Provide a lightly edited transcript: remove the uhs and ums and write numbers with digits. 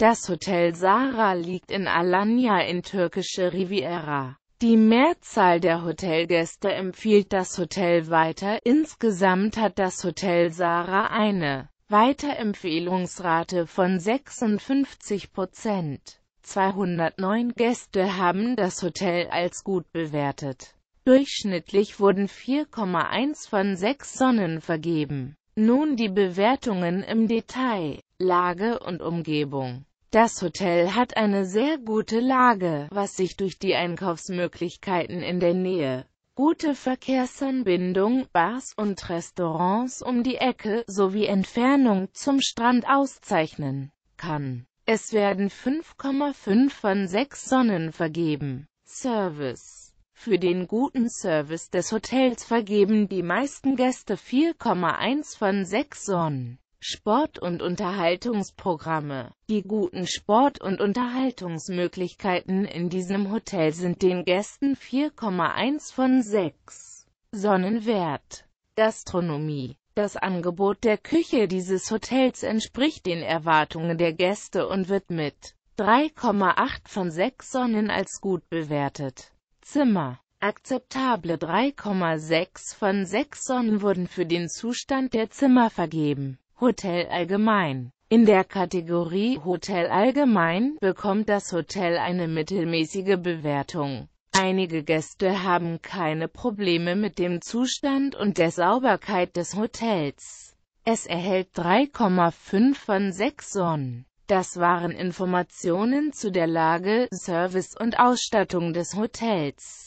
Das Hotel Sara liegt in Alanya in Türkische Riviera. Die Mehrzahl der Hotelgäste empfiehlt das Hotel weiter. Insgesamt hat das Hotel Sara eine Weiterempfehlungsrate von 56%. 209 Gäste haben das Hotel als gut bewertet. Durchschnittlich wurden 4,1 von 6 Sonnen vergeben. Nun die Bewertungen im Detail. Lage und Umgebung. Das Hotel hat eine sehr gute Lage, was sich durch die Einkaufsmöglichkeiten in der Nähe, gute Verkehrsanbindung, Bars und Restaurants um die Ecke sowie Entfernung zum Strand auszeichnen kann. Es werden 5,5 von 6 Sonnen vergeben. Service. Für den guten Service des Hotels vergeben die meisten Gäste 4,1 von 6 Sonnen. Sport- und Unterhaltungsprogramme. Die guten Sport- und Unterhaltungsmöglichkeiten in diesem Hotel sind den Gästen 4,1 von 6 Sonnen wert. Gastronomie. Das Angebot der Küche dieses Hotels entspricht den Erwartungen der Gäste und wird mit 3,8 von 6 Sonnen als gut bewertet. Zimmer. Akzeptable 3,6 von 6 Sonnen wurden für den Zustand der Zimmer vergeben. Hotel allgemein. In der Kategorie Hotel allgemein bekommt das Hotel eine mittelmäßige Bewertung. Einige Gäste haben keine Probleme mit dem Zustand und der Sauberkeit des Hotels. Es erhält 3,5 von 6 Sonnen. Das waren Informationen zu der Lage, Service und Ausstattung des Hotels.